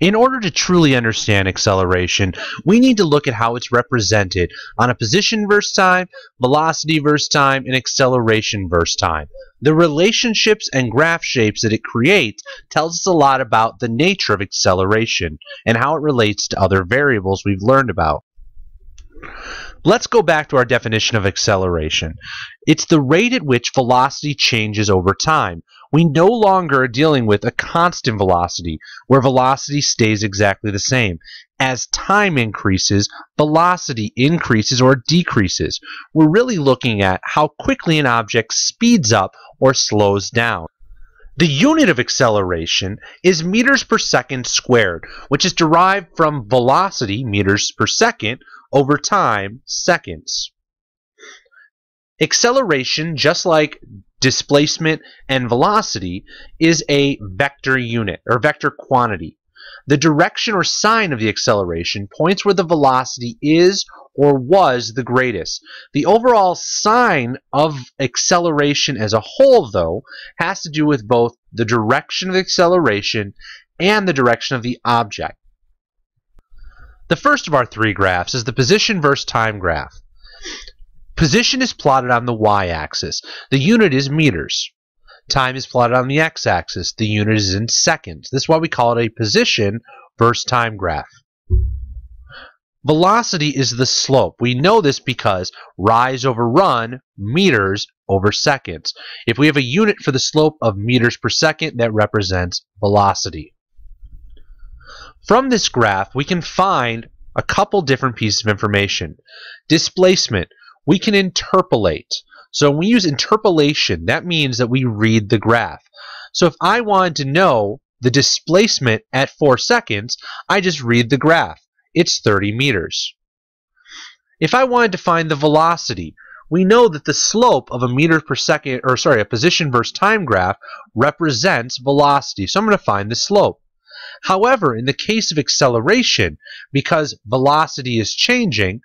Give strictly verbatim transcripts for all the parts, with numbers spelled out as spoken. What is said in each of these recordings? In order to truly understand acceleration, we need to look at how it's represented on a position versus time, velocity versus time, and acceleration versus time. The relationships and graph shapes that it creates tells us a lot about the nature of acceleration and how it relates to other variables we've learned about. Let's go back to our definition of acceleration. It's the rate at which velocity changes over time. We no longer are dealing with a constant velocity, where velocity stays exactly the same. As time increases, velocity increases or decreases. We're really looking at how quickly an object speeds up or slows down. The unit of acceleration is meters per second squared, which is derived from velocity, meters per second, over time, seconds. Acceleration, just like displacement and velocity, is a vector unit or vector quantity. The direction or sign of the acceleration points where the velocity is or was the greatest. The overall sign of acceleration as a whole, though, has to do with both the direction of the acceleration and the direction of the object. The first of our three graphs is the position versus time graph. Position is plotted on the y-axis. The unit is meters. Time is plotted on the x-axis. The unit is in seconds. This is why we call it a position versus time graph. Velocity is the slope. We know this because rise over run, meters over seconds. If we have a unit for the slope of meters per second, that represents velocity. From this graph, we can find a couple different pieces of information. Displacement. We can interpolate. So when we use interpolation, that means that we read the graph. So if I wanted to know the displacement at four seconds, I just read the graph. It's thirty meters. If I wanted to find the velocity, we know that the slope of a meter per second, or sorry, a position versus time graph represents velocity. So I'm going to find the slope. However, in the case of acceleration, because velocity is changing,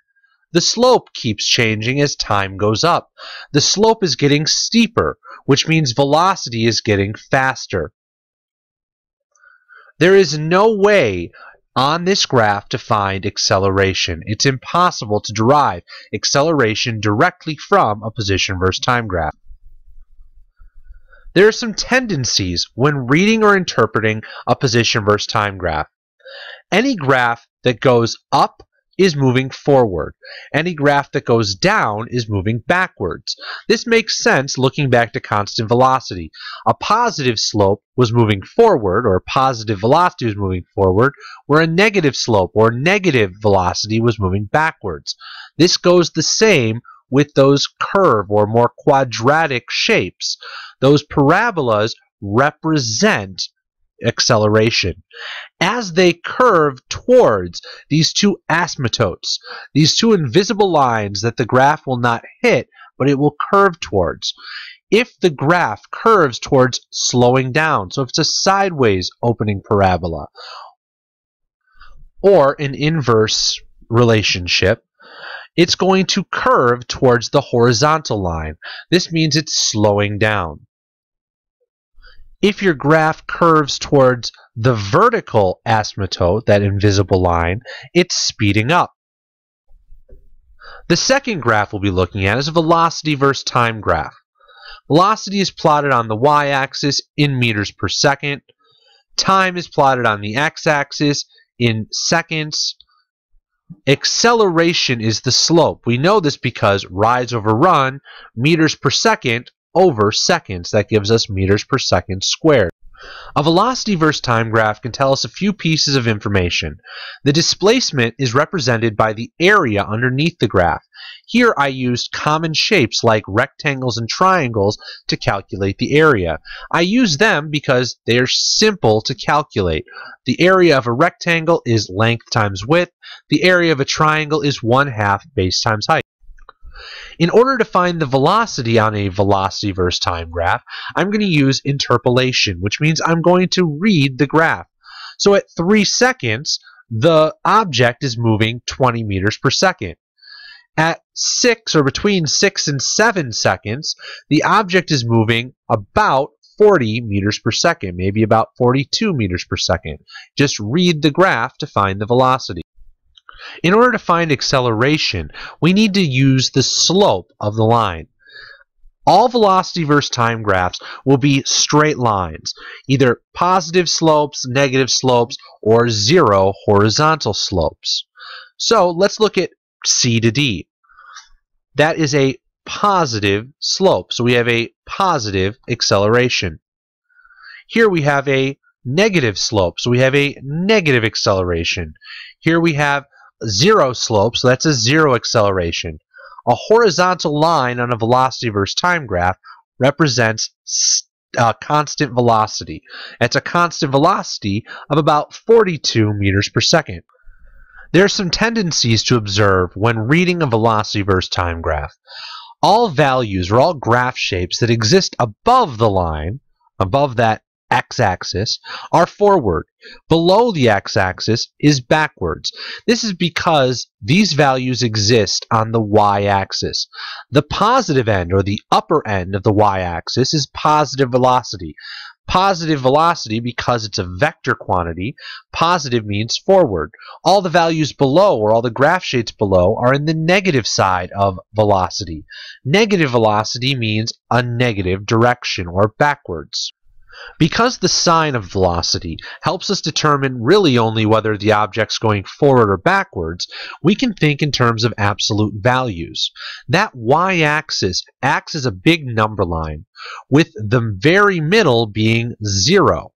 the slope keeps changing as time goes up. The slope is getting steeper, which means velocity is getting faster. There is no way on this graph to find acceleration. It's impossible to derive acceleration directly from a position versus time graph. There are some tendencies when reading or interpreting a position versus time graph. Any graph that goes up is moving forward. Any graph that goes down is moving backwards. This makes sense looking back to constant velocity. A positive slope was moving forward, or a positive velocity was moving forward, where a negative slope or negative velocity was moving backwards. This goes the same with those curve or more quadratic shapes. Those parabolas represent acceleration. As they curve towards these two asymptotes, these two invisible lines that the graph will not hit, but it will curve towards. If the graph curves towards slowing down, so if it's a sideways opening parabola, or an inverse relationship, it's going to curve towards the horizontal line. This means it's slowing down. If your graph curves towards the vertical asymptote, that invisible line, it's speeding up. The second graph we'll be looking at is a velocity versus time graph. Velocity is plotted on the y-axis in meters per second. Time is plotted on the x-axis in seconds. Acceleration is the slope. We know this because rise over run, meters per second, over seconds. That gives us meters per second squared. A velocity versus time graph can tell us a few pieces of information. The displacement is represented by the area underneath the graph. Here I used common shapes like rectangles and triangles to calculate the area. I use them because they are simple to calculate. The area of a rectangle is length times width. The area of a triangle is one half base times height. In order to find the velocity on a velocity versus time graph, I'm going to use interpolation, which means I'm going to read the graph. So at three seconds, the object is moving twenty meters per second. At six, or between six and seven seconds, the object is moving about forty meters per second, maybe about forty-two meters per second. Just read the graph to find the velocity. In order to find acceleration, we need to use the slope of the line. All velocity versus time graphs will be straight lines, either positive slopes, negative slopes, or zero horizontal slopes. So let's look at C to D. That is a positive slope, so we have a positive acceleration. Here we have a negative slope, so we have a negative acceleration. Here we have zero slope, so that's a zero acceleration. A horizontal line on a velocity versus time graph represents a constant velocity. That's a constant velocity of about forty-two meters per second. There are some tendencies to observe when reading a velocity versus time graph. All values or all graph shapes that exist above the line, above that x-axis, are forward. Below the x-axis is backwards. This is because these values exist on the y-axis. The positive end, or the upper end of the y-axis, is positive velocity. Positive velocity, because it's a vector quantity, positive means forward. All the values below, or all the graph shapes below, are in the negative side of velocity. Negative velocity means a negative direction, or backwards. Because the sign of velocity helps us determine really only whether the object's going forward or backwards, we can think in terms of absolute values. That y-axis acts as a big number line, with the very middle being zero.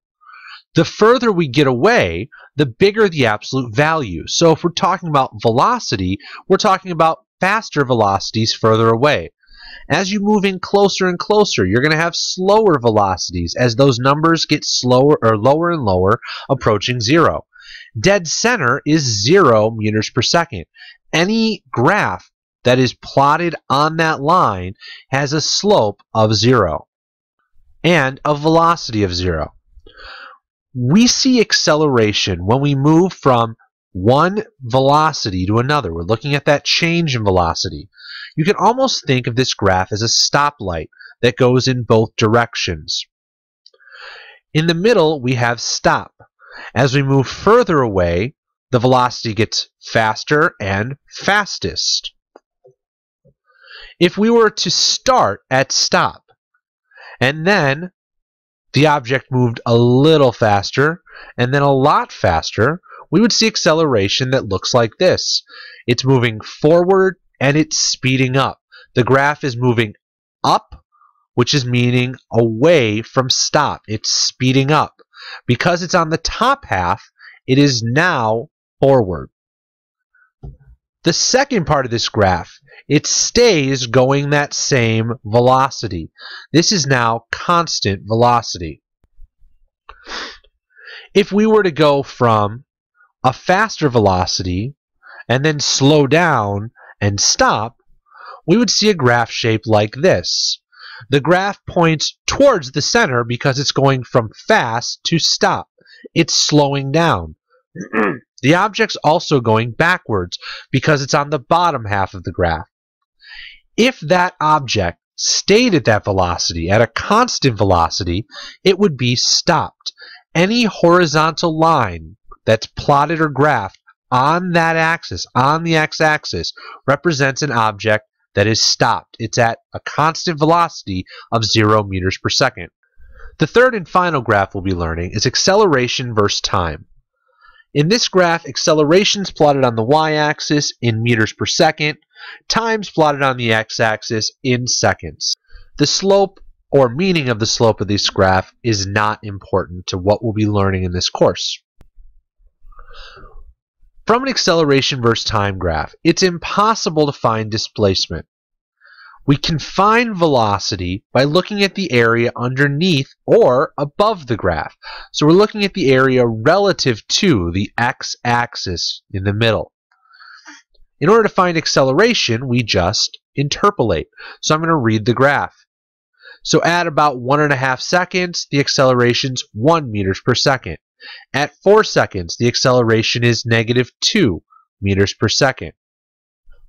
The further we get away, the bigger the absolute value. So if we're talking about velocity, we're talking about faster velocities further away. As you move in closer and closer, you're going to have slower velocities as those numbers get slower or lower and lower, approaching zero. Dead center is zero meters per second. Any graph that is plotted on that line has a slope of zero and a velocity of zero. We see acceleration when we move from one velocity to another. We're looking at that change in velocity. You can almost think of this graph as a stoplight that goes in both directions. In the middle, we have stop. As we move further away, the velocity gets faster and fastest. If we were to start at stop, and then the object moved a little faster, and then a lot faster, we would see acceleration that looks like this. It's moving forward and it's speeding up. The graph is moving up, which is meaning away from stop. It's speeding up. Because it's on the top half, it is now forward. The second part of this graph, it stays going that same velocity. This is now constant velocity. If we were to go from a faster velocity and then slow down and stop, we would see a graph shaped like this. The graph points towards the center because it's going from fast to stop. It's slowing down. The object's also going backwards because it's on the bottom half of the graph. If that object stayed at that velocity, at a constant velocity, it would be stopped. Any horizontal line that's plotted or graphed on that axis, on the x-axis, represents an object that is stopped. It's at a constant velocity of zero meters per second. The third and final graph we'll be learning is acceleration versus time. In this graph, acceleration is plotted on the y-axis in meters per second, time's plotted on the x-axis in seconds. The slope or meaning of the slope of this graph is not important to what we'll be learning in this course. From an acceleration versus time graph, it's impossible to find displacement. We can find velocity by looking at the area underneath or above the graph. So we're looking at the area relative to the x-axis in the middle. In order to find acceleration, we just interpolate. So I'm going to read the graph. So at about one and a half seconds, the acceleration's one meters per second. At four seconds, the acceleration is negative two meters per second.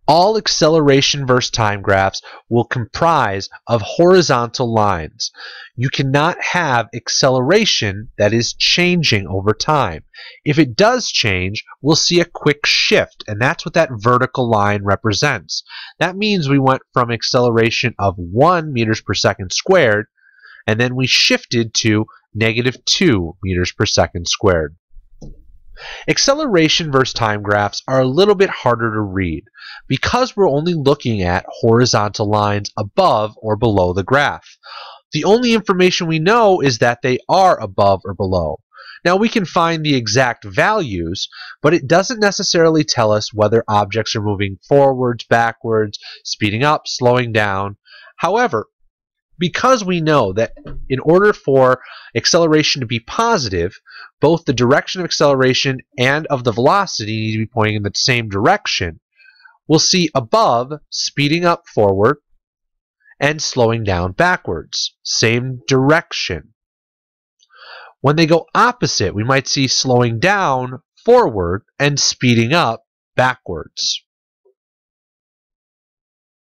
All acceleration versus time graphs will comprise of horizontal lines. You cannot have acceleration that is changing over time. If it does change, we'll see a quick shift, and that's what that vertical line represents. That means we went from acceleration of one meters per second squared, and then we shifted to negative two meters per second squared. Acceleration versus time graphs are a little bit harder to read because we're only looking at horizontal lines above or below the graph. The only information we know is that they are above or below. Now we can find the exact values, but it doesn't necessarily tell us whether objects are moving forwards, backwards, speeding up, slowing down. However, because we know that in order for acceleration to be positive, both the direction of acceleration and of the velocity need to be pointing in the same direction, we'll see above speeding up forward and slowing down backwards, same direction. When they go opposite, we might see slowing down forward and speeding up backwards.